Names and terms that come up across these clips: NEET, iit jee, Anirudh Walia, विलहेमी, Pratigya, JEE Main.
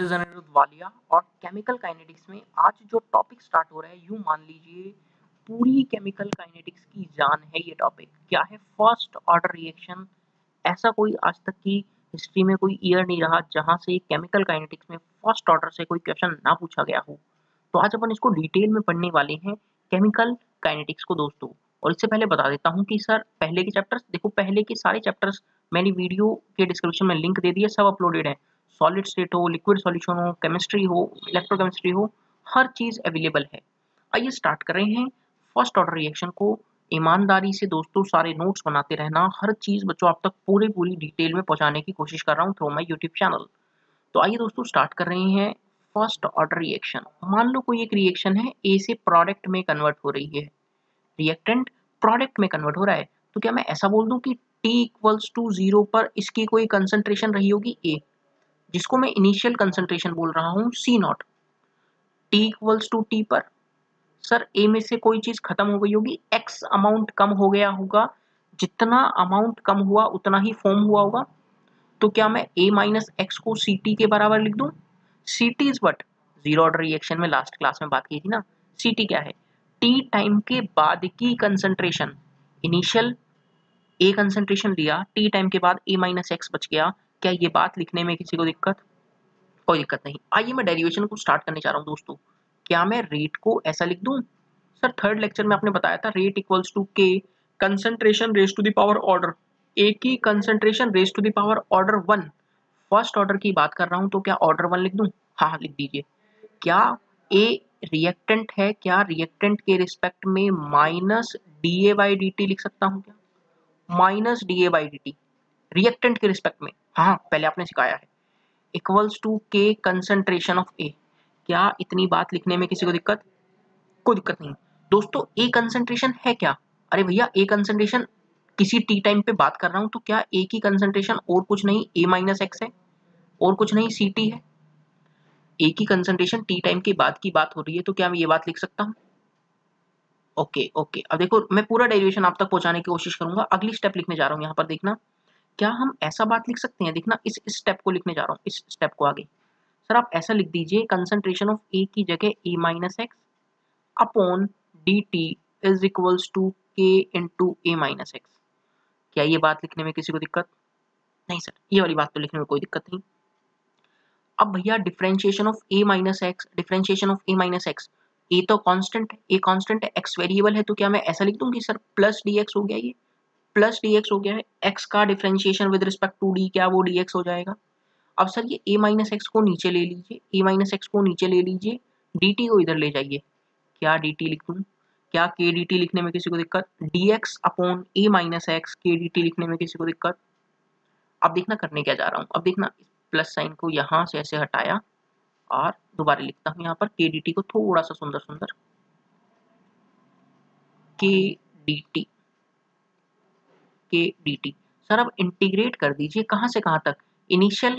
अनिरुद्ध वालिया और chemical kinetics में आज जो टॉपिक स्टार्ट हो रहा है, यूं मान लीजिए पूरी केमिकल काइनेटिक्स की जान है ये टॉपिक। क्या है? First order reaction. ऐसा कोई आज तक की हिस्ट्री में कोई ईयर नहीं रहा जहां से केमिकल काइनेटिक्स में फर्स्ट ऑर्डर से कोई क्वेश्चन ना पूछा गया हो। तो आज अपन इसको डिटेल में पढ़ने वाले हैं केमिकल काइनेटिक्स को दोस्तों। और इससे पहले बता देता हूँ कि सर पहले के चैप्टर्स देखो, पहले के सारे चैप्टर्स मैंने वीडियो के डिस्क्रिप्शन में लिंक दे दिए, सब अपलोडेड है। सॉलिड स्टेट हो, लिक्विड सॉल्यूशन हो, केमिस्ट्री हो, इलेक्ट्रोकेमिस्ट्री हो, हर चीज़ अवेलेबल है। आइए स्टार्ट कर रहे हैं फर्स्ट ऑर्डर रिएक्शन को। ईमानदारी से दोस्तों सारे नोट्स बनाते रहना, हर चीज़ बच्चों आप तक पूरी डिटेल में पहुंचाने की कोशिश कर रहा हूं थ्रू माय यूट्यूब चैनल। तो आइए दोस्तों स्टार्ट कर रहे हैं फर्स्ट ऑर्डर रिएक्शन। मान लो कोई एक रिएक्शन है, ए से प्रोडक्ट में कन्वर्ट हो रही है, रिएक्टेंट प्रोडक्ट में कन्वर्ट हो रहा है। तो क्या मैं ऐसा बोल दूँ कि T = 0 पर इसकी कोई कंसनट्रेशन रही होगी ए, जिसको मैं इनिशियल कंसंट्रेशन बोल रहा हूँ C0। T = T पर सर A में से कोई चीज़ खत्म हो गई होगी, X अमाउंट कम हो गया होगा, जितना अमाउंट कम हुआ उतना ही फॉर्म हुआ होगा। तो क्या मैं A - X को CT के बराबर लिख दूँ? CT is what? Zero order reaction में लास्ट क्लास में बात की थी ना, CT क्या है? T टाइम के बाद की कंसंट्रेशन। इनिशियल A कंसंट्रेशन लिया, T टाइम के बाद A - X बच गया। क्या ये बात लिखने में किसी को दिक्कत? कोई दिक्कत नहीं। आइए मैं डेरिवेशन को स्टार्ट करने जा रहा हूँ दोस्तों। क्या मैं रेट को ऐसा लिख दूँ? सर थर्ड लेक्चर में आपने बताया था rate = K, concentration ⁴ order. A की कंसंट्रेशन ⁴ ऑर्डर 1, फर्स्ट ऑर्डर की बात कर रहा हूँ, तो क्या ऑर्डर 1 लिख दूँ? हाँ लिख दीजिए। क्या A रिएक्टेंट है, क्या रिएक्टेंट के रिस्पेक्ट में -dA/dt लिख सकता हूँ? क्या -dA/dt रिएक्टेंट के रिस्पेक्ट में? हाँ पहले आपने सिखाया है =K कंसंट्रेशन ऑफ A। क्या इतनी बात लिखने में किसी को दिक्कत? कोई दिक्कत नहीं दोस्तों। A कंसंट्रेशन है क्या? अरे भैया A कंसंट्रेशन किसी T टाइम पे बात कर रहा हूँ, तो क्या A की कंसंट्रेशन और कुछ नहीं A - X है, और कुछ नहीं CT है। A की कंसंट्रेशन T टाइम के बाद की बात हो रही है, तो क्या मैं ये बात लिख सकता हूँ? ओके। अब देखो मैं पूरा डेरिवेशन आप तक पहुँचाने की कोशिश करूँगा। अगली स्टेप लिखने जा रहा हूँ यहाँ पर, देखना क्या हम ऐसा बात लिख सकते हैं। देखना इस स्टेप को लिखने जा रहा हूँ, इस स्टेप को आगे सर आप ऐसा लिख दीजिए कंसंट्रेशन ऑफ A की जगह A - X upon DT = K into A - X। क्या ये बात लिखने में किसी को दिक्कत? नहीं सर ये वाली बात तो लिखने में कोई दिक्कत नहीं। अब भैया differentiation of A - X, differentiation of A - X, A तो कॉन्स्टेंट है, A कॉन्स्टेंट है, X वेरिएबल है। तो क्या मैं ऐसा लिख दूंगी सर +dx हो गया, ये +dx हो गया है, X का differentiation with respect to D क्या वो dx हो जाएगा। अब सर ये A - X को नीचे ले लीजिए, A - X को नीचे ले लीजिए, DT को इधर ले जाइए। क्या DT लिख दूँ? क्या KDT लिखने में किसी को दिक्कत? dx upon A - X KDT लिखने में किसी को दिक्कत? अब देखना करने क्या जा रहा हूँ। अब देखना प्लस साइन को यहाँ से ऐसे हटाया और दोबारा लिखता हूँ यहाँ पर KDT को थोड़ा सा सुंदर KDT। सर अब इंटीग्रेट कर दीजिए, कहाँ से कहाँ तक? इनिशियल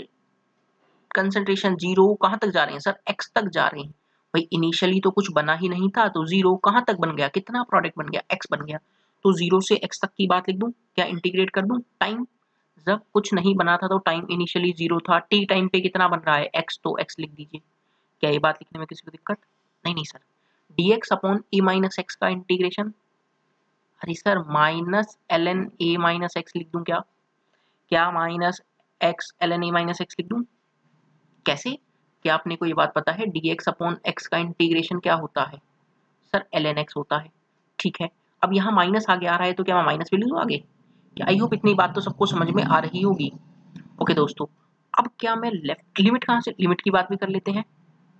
कंसंट्रेशन 0 कहाँ तक जा रहे हैं सर? X तक जा रहे हैं। भाई इनिशियली तो कुछ बना ही नहीं था, तो 0 कहाँ तक बन गया? कितना प्रोडक्ट बन गया? X बन गया। तो 0 से X तक की बात लिख दूँ? क्या इंटीग्रेट कर दूँ? टाइम जब कुछ नहीं बना था तो टाइम इनिशियली 0 था, T टाइम पे कितना बन रहा है? X, तो X लिख दीजिए। क्या ये बात लिखने में किसी को दिक्कत? नहीं sir. dx upon A - X का इंटीग्रेशन, अरे सर -ln A - X लिख दूं? क्या -x ln A - X लिख दूं? कैसे? क्या आपने को ये बात पता है dx अपॉन X का इंटीग्रेशन क्या होता है? सर ln X होता है। ठीक है, अब यहाँ माइनस आगे आ रहा है, तो क्या मैं माइनस भी लिख दूँ आगे? क्या आई होप इतनी बात तो सबको समझ में आ रही होगी। ओके दोस्तों, अब क्या मैं लेफ्ट लिमिट कहाँ से, लिमिट की बात भी कर लेते हैं।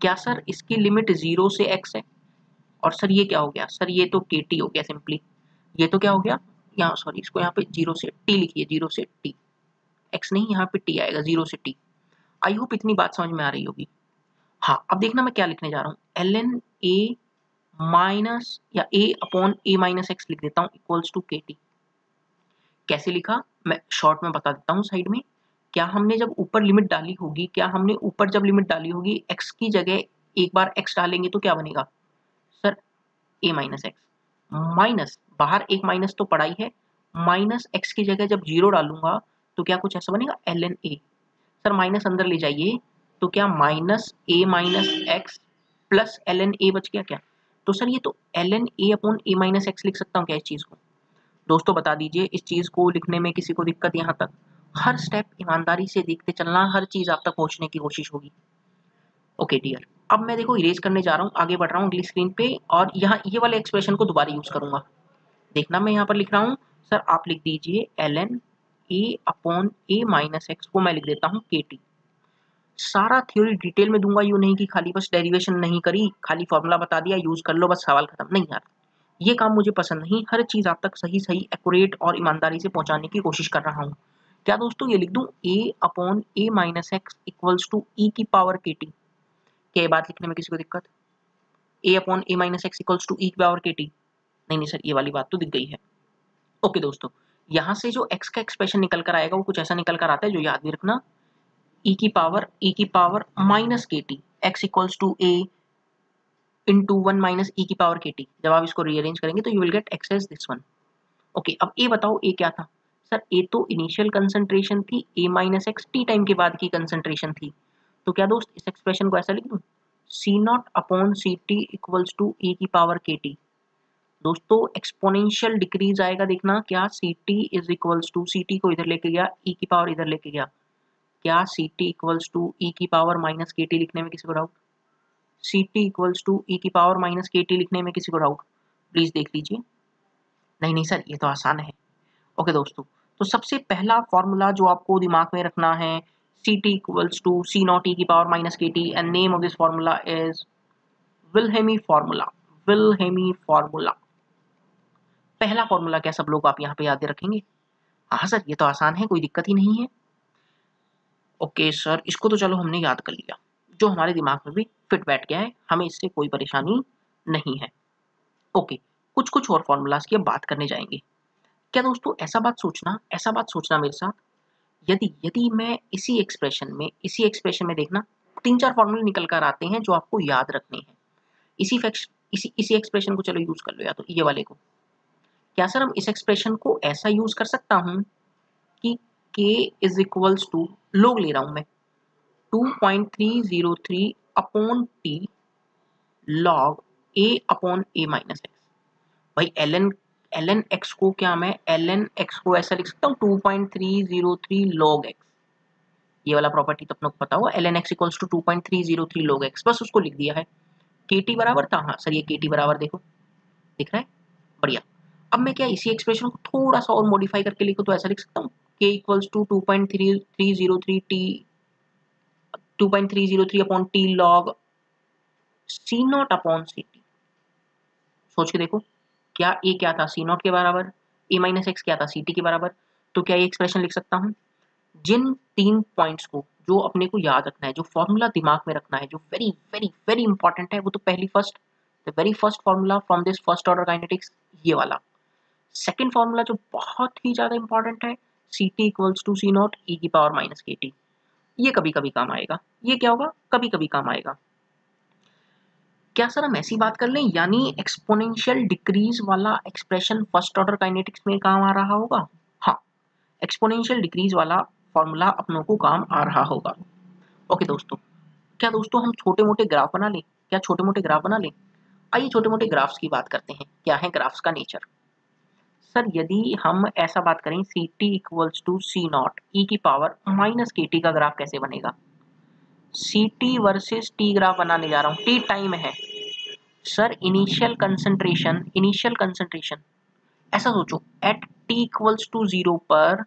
क्या सर इसकी लिमिट 0 से X है, और सर ये क्या हो गया? सर ये तो KT हो गया सिंपली। ये तो क्या हो गया यहाँ, सॉरी इसको यहाँ पे 0 से T लिखिए, 0 से T, X नहीं यहाँ पे T आएगा, 0 से T। आई होप इतनी बात समझ में आ रही होगी। हाँ अब देखना मैं क्या लिखने जा रहा हूँ, ln A - या A अपॉन A - X लिख देता हूँ =KT। कैसे लिखा मैं शॉर्ट में बता देता हूँ साइड में। क्या हमने जब ऊपर लिमिट डाली होगी, क्या हमने ऊपर जब लिमिट डाली होगी X की जगह एक बार X डालेंगे तो क्या बनेगा सर? A - X माइनस, बाहर एक माइनस तो पड़ा ही है, -X की जगह जब 0 डालूंगा तो क्या कुछ ऐसा बनेगा ln A। सर माइनस अंदर ले जाइए, तो क्या minus A minus x plus L N A बच गया क्या? तो सर ये तो L N A upon A minus x लिख सकता हूँ क्या इस चीज़ को? दोस्तों बता दीजिए इस चीज़ को लिखने में किसी को दिक्कत? यहाँ तक हर स्टेप ईमानदारी से देखते चलना, हर चीज़ आप तक पहुँचने की कोशिश होगी। ओके डियर, अब मैं देखो इरेज करने जा रहा हूँ, आगे बढ़ रहा हूँ अगली स्क्रीन पे, और यहाँ ये वाले एक्सप्रेशन को दोबारा यूज़ करूँगा। देखना मैं यहाँ पर लिख रहा हूँ सर आप लिख दीजिए L N A upon A minus x को मैं लिख देता हूँ के टी। सारा थ्योरी डिटेल में दूंगा, यूँ नहीं कि खाली बस डेरिवेशन नहीं करी, खाली फॉर्मूला बता दिया यूज़ कर लो बस सवाल खत्म। नहीं यार, ये काम मुझे पसंद नहीं। हर चीज़ आप तक सही सही एक्यूरेट और ईमानदारी से पहुँचाने की कोशिश कर रहा हूँ। क्या दोस्तों ये लिख दूँ ए upon A minus x equals to ई की पावर के टी? क्या ये बात लिखने में किसी को दिक्कत? ए upon A minus x equals to ई की पावर के टी? नहीं नहीं सर, ये वाली बात तो दिख गई है। ओके दोस्तों, यहाँ से जो x का एक्सप्रेशन निकल कर आएगा वो कुछ ऐसा निकल कर आता है जो याद भी रखना, e की पावर माइनस के T, x equals to A into one minus ई की पावर के टी। जब आप इसको रीअरेंज करेंगे तो you will get x as this one. Okay, अब ए बताओ ए क्या था? सर ए तो इनिशियल कंसनट्रेशन थी, ए माइनस एक्स टी टाइम के बाद की कंसनट्रेशन थी। तो क्या दोस्त इस एक्सप्रेशन को ऐसा लिख दूँ सी not upon C T equals to A की पावर के टी। दोस्तों एक्सपोनेंशियल डिक्रीज आएगा, देखना क्या C T is equals to, C T को इधर लेके गया, ई की पावर इधर लेके गया। क्या सी टी इक्वल्स टू ई की पावर माइनस के टी लिखने में किसी को doubt? C T equals to ई की पावर माइनस के टी लिखने में किसी को डाउट? प्लीज़ देख लीजिए। नहीं नहीं सर ये तो आसान है। ओके दोस्तों, तो सबसे पहला फॉर्मूला जो आपको दिमाग में रखना है C T equals to C not ई की पावर माइनस के T, and name of this formula is विलहेमी formula. पहला फॉर्मूला क्या सब लोग आप यहाँ पे याद रखेंगे? हाँ सर ये तो आसान है, कोई दिक्कत ही नहीं है। ओके सर, इसको तो चलो हमने याद कर लिया, जो हमारे दिमाग में भी फिट बैठ गया है, हमें इससे कोई परेशानी नहीं है। ओके, कुछ और फॉर्मूलाज की बात करने जाएंगे। क्या दोस्तों ऐसा बात सोचना मेरे साथ, यदि मैं इसी एक्सप्रेशन में देखना 3-4 फॉर्मूले निकल कर आते हैं जो आपको याद रखने हैं। इसी एक्सप्रेशन को चलो यूज कर लो, या तो ये वाले को। क्या सर हम इस एक्सप्रेशन को ऐसा यूज कर सकता हूँ कि k इज इक्वल्स टू, लोग ले रहा हूँ मैं, 2.303 upon T log a upon a minus x. भाई एल एन एक्स को, क्या मैं एल एन एक्स को ऐसा लिख सकता हूँ 2.303 लॉग एक्स। ये वाला प्रॉपर्टी तो अपने को पता हुआ, L N X equals to 2.303 log X, बस उसको लिख दिया है। के टी बराबर था, हाँ सर ये के टी बराबर देखो दिख रहा है, बढ़िया। अब मैं क्या इसी एक्सप्रेशन को थोड़ा सा और मॉडिफाई करके लिखूँ तो ऐसा लिख सकता हूँ k equals to 2.303 upon T log C not upon C T. सोच के देखो, क्या a क्या था सी नॉट के बराबर, a माइनस एक्स क्या था सी टी के बराबर। तो क्या ये एक्सप्रेशन लिख सकता हूँ? जिन 3 पॉइंट्स को जो अपने को याद रखना है, जो फॉर्मूला दिमाग में रखना है, जो वेरी वेरी वेरी इंपॉर्टेंट है, वो तो very first formula from this first order kinetics, ये वाला। सेकेंड फार्मूला जो बहुत ही ज़्यादा इंपॉर्टेंट है, C T equals to C not ई की पावर माइनस के टी। ये कभी कभी काम आएगा। ये क्या होगा? कभी कभी काम आएगा। क्या सर हम ऐसी बात कर लें, यानी एक्सपोनेंशियल डिक्रीज वाला एक्सप्रेशन फर्स्ट ऑर्डर काइनेटिक्स में काम आ रहा होगा? हाँ, एक्सपोनेंशियल डिक्रीज वाला फार्मूला अपनों को काम आ रहा होगा। ओके दोस्तों, क्या दोस्तों हम छोटे मोटे ग्राफ बना लें? आइए छोटे मोटे ग्राफ्स की बात करते हैं। क्या है ग्राफ्स का नेचर? सर यदि हम ऐसा बात करें C T equals to C not ई की पावर माइनस के टी का ग्राफ कैसे बनेगा? C T versus T graph बनाने जा रहा हूँ, टी टाइम है। सर इनिशियल कंसनट्रेशन ऐसा सोचो, एट टी इक्वल्स टू 0 पर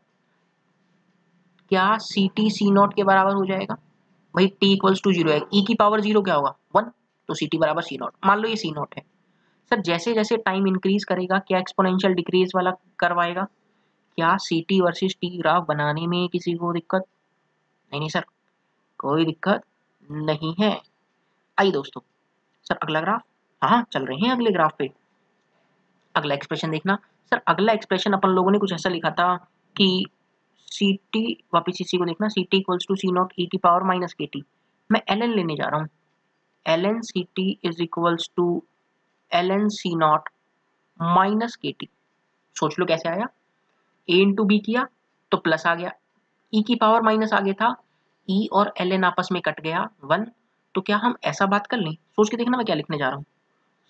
क्या सी टी सी नॉट के बराबर हो जाएगा? भाई टी इक्वल्स टू 0 है, ई की पावर 0 क्या होगा? 1, तो सी टी बराबर सी नॉट। मान लो ये सी नॉट है। सर जैसे जैसे टाइम इंक्रीज करेगा, क्या एक्सपोनेंशियल डिक्रीज वाला करवाएगा? क्या C T versus T graph बनाने में किसी को दिक्कत? नहीं नहीं सर, कोई दिक्कत नहीं है। आइए दोस्तों, सर अगला ग्राफ, हाँ चल रहे हैं अगले ग्राफ पे। अगला एक्सप्रेशन देखना। सर अगला एक्सप्रेशन अपन लोगों ने कुछ ऐसा लिखा था कि सी टी, वापिस इसी को देखना, C T equals to C not ई की पावर माइनस के टी। मैं एल एन लेने जा रहा हूँ, L N C T is equals to L N C not minus के टी। सोच लो कैसे आया, ए इंटू बी किया तो प्लस आ गया, ई की पावर माइनस आगे था, ई और एल एन आपस में कट गया 1। तो क्या हम ऐसा बात कर लें? सोच के देखना मैं क्या लिखने जा रहा हूँ।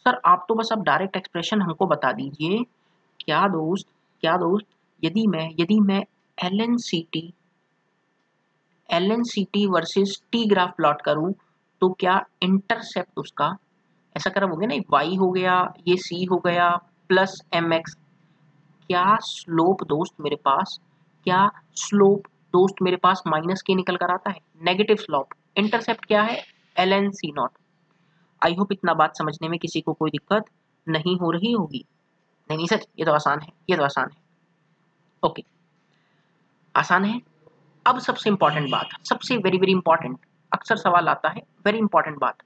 सर आप तो बस अब डायरेक्ट एक्सप्रेशन हमको बता दीजिए। क्या दोस्त यदि मैं L N C T versus T graph plot करूँ तो क्या इंटरसेप्ट उसका ऐसा कर हो गया ना, वाई हो गया, ये सी हो गया प्लस एम एक्स। क्या स्लोप दोस्त मेरे पास माइनस के निकल कर आता है, नेगेटिव स्लोप। इंटरसेप्ट क्या है, L N C not. I hope इतना बात समझने में किसी को कोई दिक्कत नहीं हो रही होगी। नहीं सर ये तो आसान है। ओके आसान है। अब सबसे इंपॉर्टेंट बात, सबसे वेरी वेरी इंपॉर्टेंट, अक्सर सवाल आता है, वेरी इंपॉर्टेंट बात।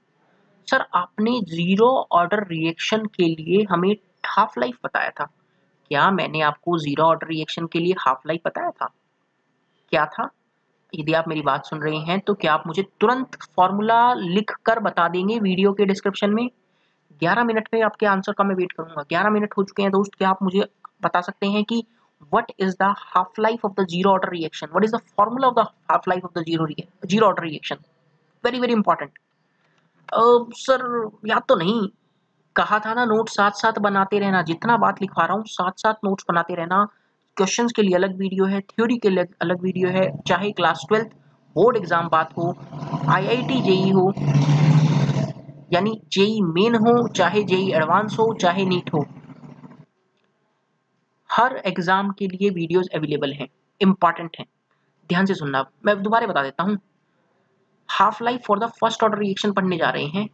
सर आपने जीरो ऑर्डर रिएक्शन के लिए हमें हाफ लाइफ बताया था। क्या मैंने आपको जीरो ऑर्डर रिएक्शन के लिए हाफ लाइफ बताया था? क्या था? यदि आप मेरी बात सुन रहे हैं तो क्या आप मुझे तुरंत फॉर्मूला लिख कर बता देंगे वीडियो के डिस्क्रिप्शन में? 11 मिनट में आपके आंसर का मैं वेट करूंगा। 11 मिनट हो चुके हैं दोस्त। क्या आप मुझे बता सकते हैं कि what is the half life of the zero order reaction, what is the formula of the half life of the zero order reaction? Very very important. Sir याद तो नहीं, कहा था ना नोट साथ साथ बनाते रहना। जितना बात लिखवा रहा हूँ साथ साथ नोट्स बनाते रहना। क्वेश्चंस के लिए अलग वीडियो है, थ्योरी के लिए अलग वीडियो है। चाहे क्लास 12th बोर्ड एग्जाम बात हो, IIT JEE हो यानी JEE मेन हो, चाहे JEE एडवांस हो, चाहे नीट हो, हर एग्जाम के लिए वीडियोस अवेलेबल हैं, इंपॉर्टेंट हैं। ध्यान से सुनना, मैं दोबारा बता देता हूँ। Half life for the first order reaction पढ़ने जा रहे हैं।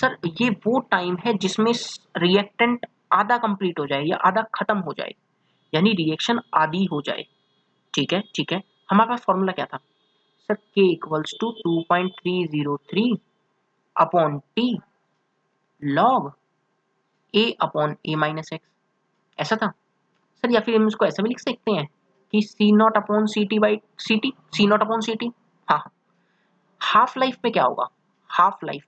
सर ये वो टाइम है जिसमें रिएक्टेंट आधा कंप्लीट हो जाए या आधा खत्म हो जाए, यानी रिएक्शन आधी हो जाए। ठीक है। हमारे पास फॉर्मूला क्या था sir? K = 2.303/T log A/A-X, ऐसा था सर। या फिर हम इसको ऐसा भी लिख सकते हैं कि C naught upon CT। हाँ, हाफ लाइफ पे क्या होगा? हाफ लाइफ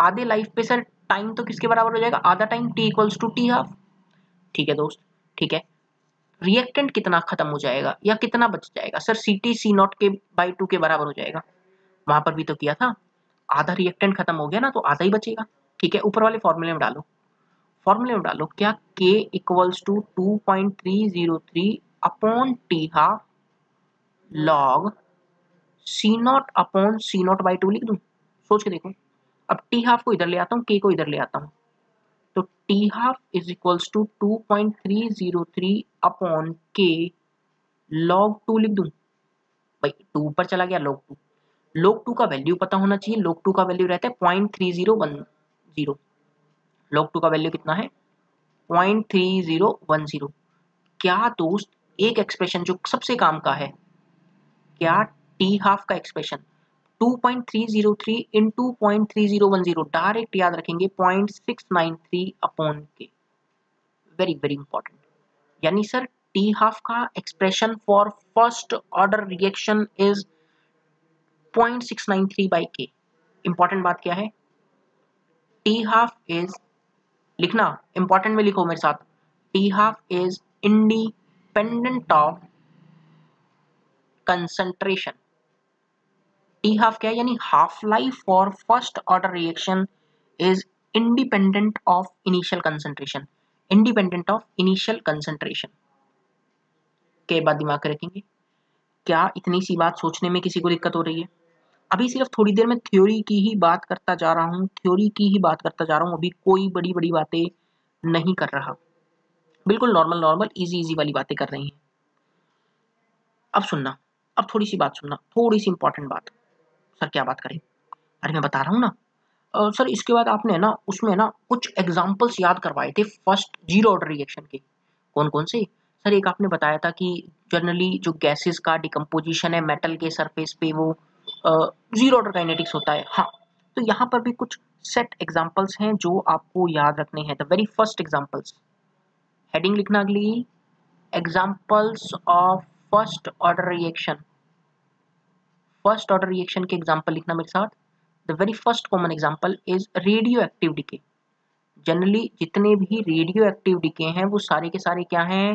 आधे लाइफ पे सर टाइम तो किसके बराबर हो जाएगा? आधा टाइम, T = T हाफ। ठीक है दोस्त, ठीक है। रिएक्टेंट कितना खत्म हो जाएगा या कितना बच जाएगा? Sir CT C naught by 2 के बराबर हो जाएगा। वहां पर भी तो किया था, आधा रिएक्टेंट खत्म हो गया ना तो आधा ही बचेगा। ठीक है, ऊपर वाले फॉर्मूले में डालो क्या K = 2.303/T half log C naught upon C naught by 2 लिख दूं। सोच के देखो, अब टी हाफ को इधर ले आता हूँ, के को इधर ले आता हूँ, तो T हाफ = 2.303/K log 2 लिख दूं। भाई 2 ऊपर चला गया, log 2 का वैल्यू पता होना चाहिए। log 2 का वैल्यू रहता है 0.3010। log 2 का वैल्यू कितना है? 0.3010। क्या दोस्त एक एक्सप्रेशन जो सबसे काम का है, क्या टी हाफ का एक्सप्रेशन 2.303 × 0.3010 डायरेक्ट याद रखेंगे 0.693/K। Very very important. यानी सर टी हाफ का expression for first order reaction is 0.693/K। Important बात क्या है? टी हाफ इज, लिखना इंपॉर्टेंट में लिखो मेरे साथ, T half is independent of concentration. T half क्या है? यानी half life for first order reaction is independent of initial concentration. के बाद दिमाग रखेंगे। क्या इतनी सी बात सोचने में किसी को दिक्कत हो रही है? अभी सिर्फ थोड़ी देर में थ्योरी की ही बात करता जा रहा हूँ। अभी कोई बड़ी बड़ी बातें नहीं कर रहा, बिल्कुल नॉर्मल इजी वाली बातें कर रही हैं। अब थोड़ी सी बात सुनना, थोड़ी सी इंपॉर्टेंट बात। सर क्या बात करें? अरे मैं बता रहा हूँ ना। सर इसके बाद आपने ना उसमें ना कुछ एग्जांपल्स याद करवाए थे फर्स्ट जीरो ऑर्डर रिएक्शन के। कौन कौन से? सर एक आपने बताया था कि जनरली जो गैसेस का डिकम्पोजिशन है मेटल के सरफेस पे वो जीरो ऑर्डर काइनेटिक्स होता है। हाँ, तो यहाँ पर भी कुछ सेट एग्जाम्पल्स हैं जो आपको याद रखने हैं। The very first examples, heading लिखना अगली, examples of first order reaction के एग्जांपल लिखना मेरे साथ। The very first common example is radioactive decay. Generally जितने भी रेडियो एक्टिव डीके हैं वो सारे के सारे क्या हैं?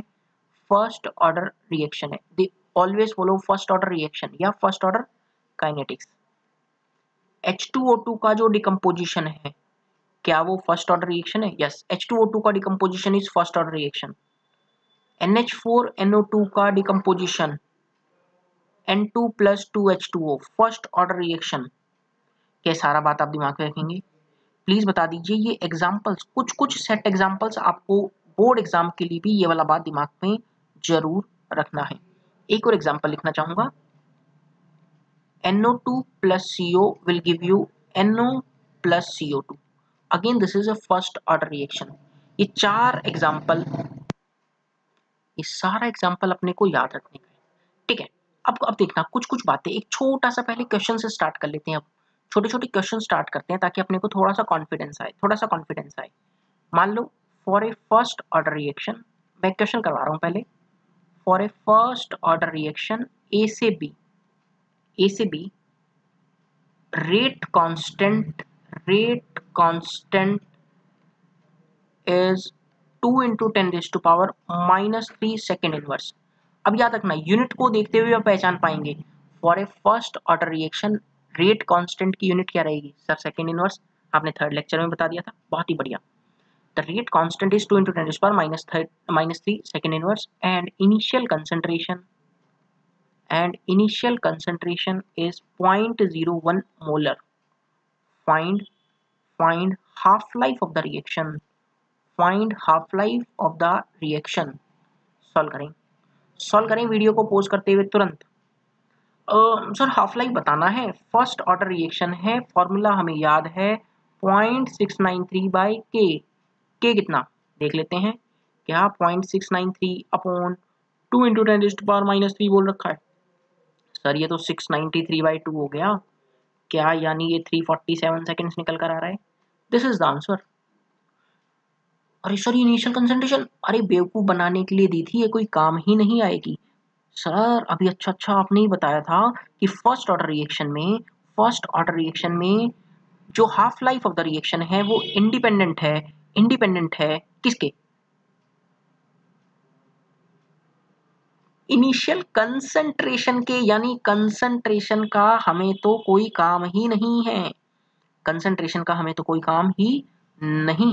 फर्स्ट ऑर्डर रिएक्शन है। Always follow first order reaction या फर्स्ट ऑर्डर काइनेटिक्स। H2O2 का जो डिकम्पोजिशन है क्या वो फर्स्ट ऑर्डर रिएक्शन है? यस, H2O2 का decomposition is first order reaction. NH4NO2 का decomposition N2 + 2H2O first order reaction. ये सारा बात आप दिमाग में रखेंगे, प्लीज बता दीजिए। ये एग्जाम्पल्स, कुछ कुछ सेट एग्जाम्पल्स आपको बोर्ड एग्जाम के लिए भी ये वाला बात दिमाग में जरूर रखना है। एक और एग्जाम्पल लिखना चाहूंगा, NO2 + CO will give you NO + CO2। Again this is a first order reaction. ये चार एग्जाम्पल, ये सारा एग्जाम्पल अपने को याद रखने का है, ठीक है। अब देखना कुछ बातें, एक छोटा सा पहले क्वेश्चन से स्टार्ट कर लेते हैं। अब छोटे छोटे क्वेश्चन स्टार्ट करते हैं ताकि अपने को थोड़ा सा कॉन्फिडेंस आए, थोड़ा सा कॉन्फिडेंस आए। मान लो for a first order reaction, मैं क्वेश्चन करवा रहा हूँ पहले। For a first order reaction A से B rate constant is 2 × 10⁻³ second inverse. अब याद रखना, यूनिट को देखते हुए आप पहचान पाएंगे। For a first order reaction rate constant की यूनिट क्या रहेगी? सर सेकेंड इनवर्स, आपने थर्ड लेक्चर में बता दिया था, बहुत ही बढ़िया। The rate constant is 2 × 10⁻³ second inverse and initial concentration is 0.01 molar. Find half life of the reaction, solve करें वीडियो को पॉज करते हुए तुरंत। सर हाफ लाइफ बताना है, फर्स्ट ऑर्डर रिएक्शन है, फॉर्मूला हमें याद है 0.693/K। K कितना देख लेते हैं क्या? 0.693 / 2 × 10⁻³ बोल रखा है। सर ये तो 693/2 हो गया क्या? यानी ये 347 सेकेंड्स निकल कर आ रहा है। This is the answer. अरे सर इनिशियल कंसंट्रेशन, अरे बेवकूफ़ बनाने के लिए दी थी, ये कोई काम ही नहीं आएगी। सर अभी अच्छा आपने ही बताया था कि फर्स्ट ऑर्डर रिएक्शन में जो half life of the reaction है वो इंडिपेंडेंट है किसके? इनिशियल कंसंट्रेशन के। यानी कंसंट्रेशन का हमें तो कोई काम ही नहीं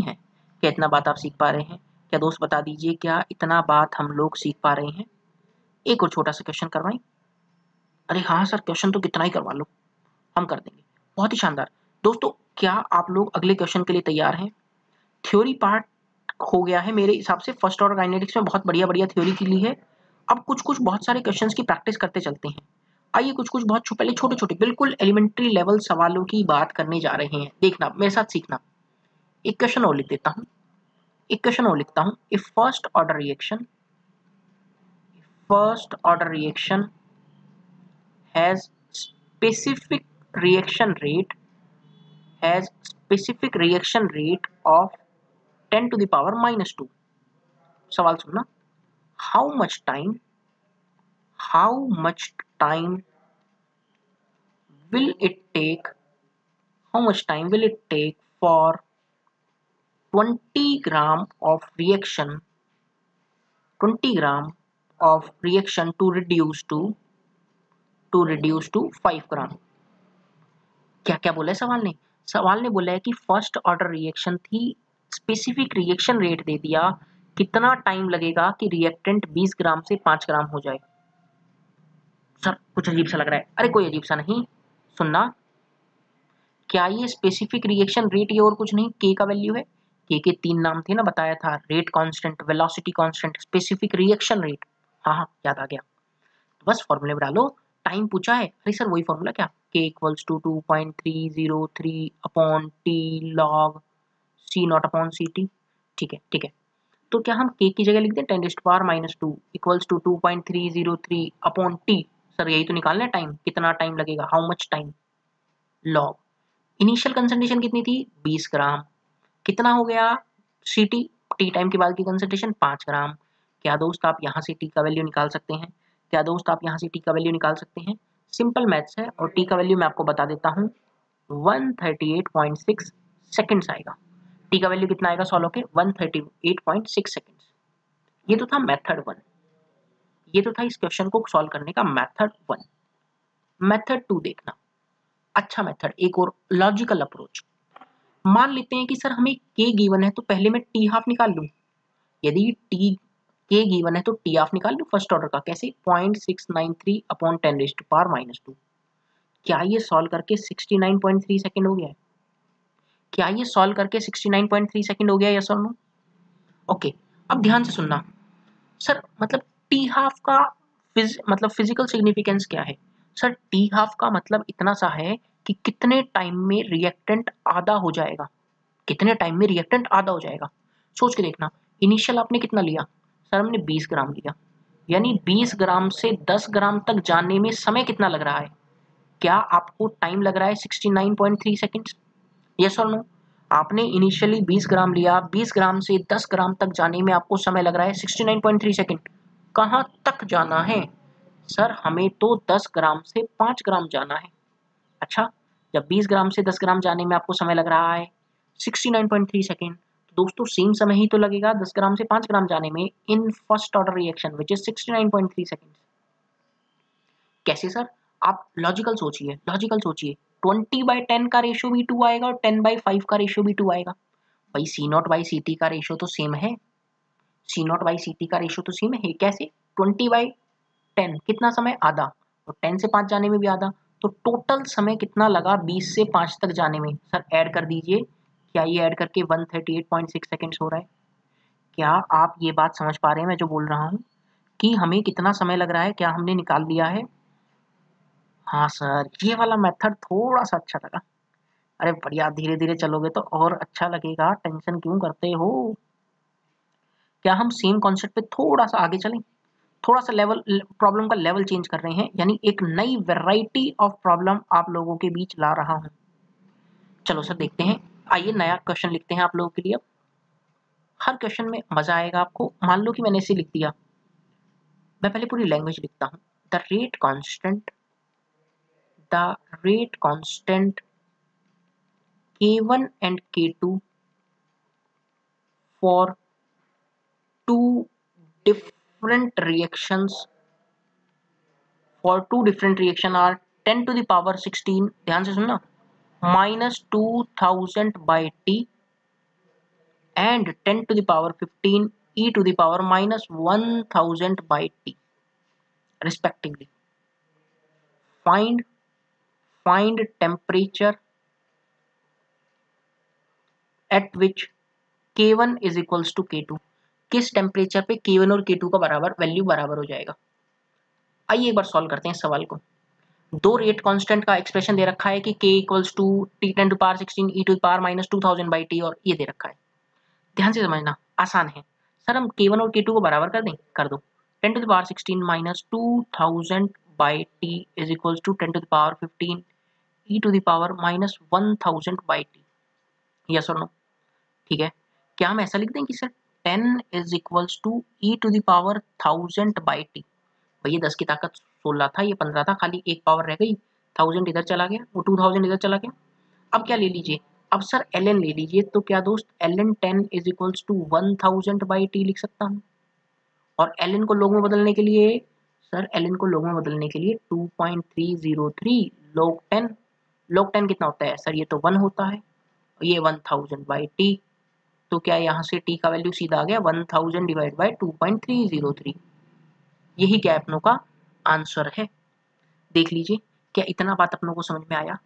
है, क्या इतना बात आप सीख पा रहे हैं? क्या दोस्त बता दीजिए, क्या इतना बात हम लोग सीख पा रहे हैं? एक और छोटा सा क्वेश्चन करवाएं। अरे हाँ सर क्वेश्चन तो कितना ही करवा लो, हम कर देंगे। बहुत ही शानदार दोस्तों, क्या आप लोग अगले क्वेश्चन के लिए तैयार हैं? थ्योरी पार्ट हो गया है मेरे हिसाब से, फर्स्ट ऑर्डर काइनेटिक्स में बहुत बढ़िया थ्योरी के लिए है। अब कुछ बहुत सारे क्वेश्चन की प्रैक्टिस करते चलते हैं। आइए कुछ बहुत पहले छोटे बिल्कुल एलिमेंट्री लेवल सवालों की बात करने जा रहे हैं। देखना, मेरे साथ सीखना। एक क्वेश्चन और लिखता हूँ। First order reaction has specific reaction rate of 10⁻⁻²। सवाल सुनना, how much time will it take for 20 gram of reaction to reduce to 5 gram. क्या बोला है सवाल ने बोला है कि फर्स्ट ऑर्डर रिएक्शन थी, स्पेसिफिक रिएक्शन रेट दे दिया, कितना टाइम लगेगा कि रिएक्टेंट 20 ग्राम से 5 ग्राम हो जाए। सर कुछ अजीब सा लग रहा है। अरे कोई अजीब सा नहीं, सुनना, क्या ये स्पेसिफिक रिएक्शन रेट ये और कुछ नहीं K का वैल्यू है। K के 3 नाम थे ना, बताया था, rate constant, velocity constant, specific reaction rate. हाँ याद आ गया, बस फॉर्मूले में डालो। टाइम पूछा है, अरे सर वही फॉर्मूला क्या, K = 2.303/T log C0/Ct। ठीक है, तो क्या हम K की जगह लिख दें 10⁻⁻² = 2.303/T। सर यही तो निकालना है, टाइम कितना टाइम लगेगा, how much time log. Initial concentration कितनी थी? 20 ग्राम। कितना हो गया Ct, टी टाइम के बाद की कंसंट्रेशन 5 ग्राम। क्या दोस्त आप यहाँ से T का वैल्यू निकाल सकते हैं? सिंपल मैथ्स है, और T का वैल्यू मैं आपको बता देता हूँ, 138.6 सेकेंड्स आएगा। T का वैल्यू कितना आएगा 138.6 सेकेंड्स। ये तो था मेथड 1। ये तो था इस क्वेश्चन को सॉल्व करने का मेथड वन। मेथड टू देखना, अच्छा मेथड, एक और लॉजिकल अप्रोच। मान लेते हैं कि सर हमें k गिवन है तो पहले मैं t हाफ निकाल लूँ। यदि t k गिवन है तो t हाफ निकाल लूँ फर्स्ट ऑर्डर का, कैसे, 0.693/10⁻²। क्या ये सॉल्व करके 69.3 सेकंड हो गया है? क्या ये सॉल्व करके 69.3 सेकंड हो गया है, यस और नो? ओके, अब ध्यान से सुनना सर, मतलब टी हाफ का फिजिकल सिग्निफिकेंस क्या है? सर टी हाफ का मतलब इतना सा है कि कितने टाइम में रिएक्टेंट आधा हो जाएगा, कितने टाइम में रिएक्टेंट आधा हो जाएगा। सोच के देखना, इनिशियल आपने कितना लिया? सर हमने 20 ग्राम लिया, यानी 20 ग्राम से 10 ग्राम तक जाने में समय कितना लग रहा है? क्या आपको टाइम लग रहा है 69.3 सेकंड्स, यस और नो? आपने इनिशियली 20 ग्राम लिया, 20 ग्राम से 10 ग्राम तक जाने में आपको समय लग रहा है 69.3 सेकंड। कहाँ तक जाना है? सर हमें तो 10 ग्राम से 5 ग्राम जाना है। अच्छा, जब 20 ग्राम से 10 ग्राम जाने में आपको समय लग रहा है 69.3 सेकंड, दोस्तों सेम समय ही तो लगेगा 10 ग्राम से 5 ग्राम जाने में in first order reaction which is 69.3 second. कैसे सर? आप लॉजिकल सोचिए, लॉजिकल सोचिए। 20/10 का रेशियो भी 2 आएगा और 10/5 का रेशियो भी 2 आएगा। भाई C0/CT का रेशियो तो सेम है, C0/CT का रेशियो तो सेम है। कैसे? 20/10 कितना समय? आधा, और 10 से 5 जाने में भी आधा, तो टोटल समय कितना लगा 20 से 5 तक जाने में? सर ऐड कर दीजिए, क्या ये ऐड करके 138.6 सेकंड्स हो रहा है? क्या आप ये बात समझ पा रहे हैं मैं जो बोल रहा हूँ कि हमें कितना समय लग रहा है? क्या हमने निकाल दिया है? हाँ सर, ये वाला मेथड थोड़ा सा अच्छा लगा। अरे बढ़िया, धीरे धीरे चलोगे तो और अच्छा लगेगा, टेंशन क्यों करते हो? क्या हम सेम कॉन्सेप्ट पे थोड़ा सा आगे चलें? थोड़ा सा लेवल, प्रॉब्लम का लेवल चेंज कर रहे हैं, यानी एक नई वैरायटी ऑफ प्रॉब्लम आप लोगों के बीच ला रहा हूँ। चलो सर देखते हैं, आइए नया क्वेश्चन लिखते हैं आप लोगों के लिए। हर क्वेश्चन में मज़ा आएगा आपको। मान लो कि मैंने इसे लिख दिया, मैं पहले पूरी लैंग्वेज लिखता हूँ। The rate constant K1 and K2 for two different reactions are 10⁻¹૬, ध्यान से सुनना, -2000/t and 10⁻¹૫ e⁻¹०००/t respectively. Find temperature at which K1 is equals to K2. किस टेम्परेचर पे K1 और K2 का वैल्यू बराबर हो जाएगा? आइए एक बार सॉल्व करते हैं सवाल को। दो रेट कांस्टेंट का एक्सप्रेशन दे रखा है कि K = (10⁻¹૬), e⁻¹००00/t और ये दे रखा है। ध्यान से समझना, आसान है। सर हम K1 और K2 को बराबर कर दें, कर दो। 10⁻¹૬ - 2000 by t is equals to 10⁻¹૫ e⁻¹००00/t, yes or no? ठीक है, क्या हम ऐसा लिख दें कि सर 10 is equals to e⁻¹०००/t। भैया 10⁻¹૬ था, ये 15 था, खाली एक पावर रह गई, 1000 इधर चला गया, वो 2000 इधर चला गया। अब क्या ले लीजिए, अब सर ln ले लीजिए, तो क्या दोस्त ln 10 is equals to 1000/t लिख सकता हूँ। और ln को लोग में बदलने के लिए, सर ln को लोग में बदलने के लिए 2.303 log 10 कितना होता है? सर ये तो 1 होता है, ये 1000/t, तो क्या यहाँ से t का वैल्यू सीधा आ गया 1000 / 2.303। यही क्या अपनों का आंसर है। देख लीजिए, क्या इतना बात अपनों को समझ में आया?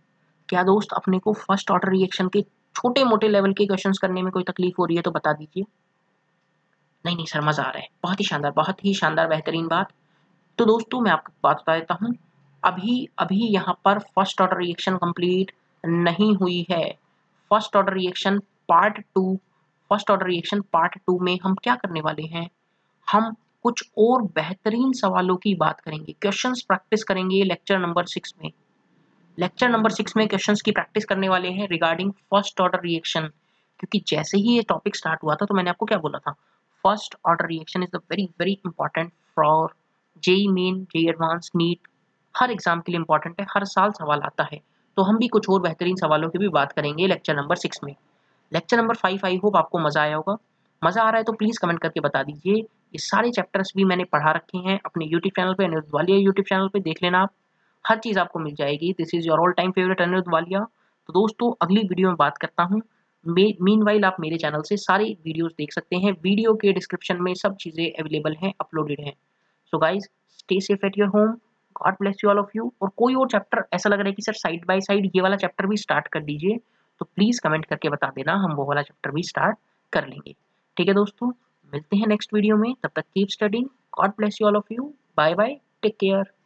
क्या दोस्त अपने को फर्स्ट ऑर्डर रिएक्शन के छोटे मोटे लेवल के क्वेश्चंस करने में कोई तकलीफ हो रही है तो बता दीजिए। नहीं सर, मज़ा आ रहा है, बहुत ही शानदार, बहुत ही शानदार, बेहतरीन बात। तो दोस्तों मैं आपको बात बता देता हूँ, अभी यहाँ पर फर्स्ट ऑर्डर रिएक्शन कंप्लीट नहीं हुई है। First order reaction part two में हम क्या करने वाले हैं? हम कुछ और बेहतरीन सवालों की बात करेंगे, क्वेश्चंस प्रैक्टिस करेंगे। लेक्चर नंबर 6 में क्वेश्चंस की प्रैक्टिस करने वाले हैं रिगार्डिंग फर्स्ट ऑर्डर रिएक्शन, क्योंकि जैसे ही ये टॉपिक स्टार्ट हुआ था तो मैंने आपको क्या बोला था, first order reaction is the very very important for JEE main, JEE advance, NEET, हर एग्जाम के लिए इंपॉर्टेंट है, हर साल सवाल आता है। तो हम भी कुछ और बेहतरीन सवालों की भी बात करेंगे लेक्चर नंबर 6 में। लेक्चर नंबर 5, आई होप आपको मज़ा आया होगा। मज़ा आ रहा है तो प्लीज़ कमेंट करके बता दीजिए। ये सारे चैप्टर्स भी मैंने पढ़ा रखे हैं अपने यूट्यूब चैनल पे, अनिरुद्ध वालिया यूट्यूब चैनल पे देख लेना आप, हर चीज़ आपको मिल जाएगी। This is your all time favourite Anirudh Walia. तो दोस्तों अगली वीडियो में बात करता हूँ। मीनवाइल आप मेरे चैनल से सारी वीडियोज़ देख सकते हैं, वीडियो के डिस्क्रिप्शन में सब चीज़ें अवेलेबल हैं, अपलोडेड हैं। So guys stay safe at your home, God bless you all of you. और कोई और चैप्टर ऐसा लग रहा है कि सर साइड बाय साइड ये वाला चैप्टर भी स्टार्ट कर दीजिए, तो प्लीज़ कमेंट करके बता देना, हम वो वाला चैप्टर भी स्टार्ट कर लेंगे। ठीक है दोस्तों, मिलते हैं नेक्स्ट वीडियो में, तब तक keep studying, God bless you all of you, bye bye, take care.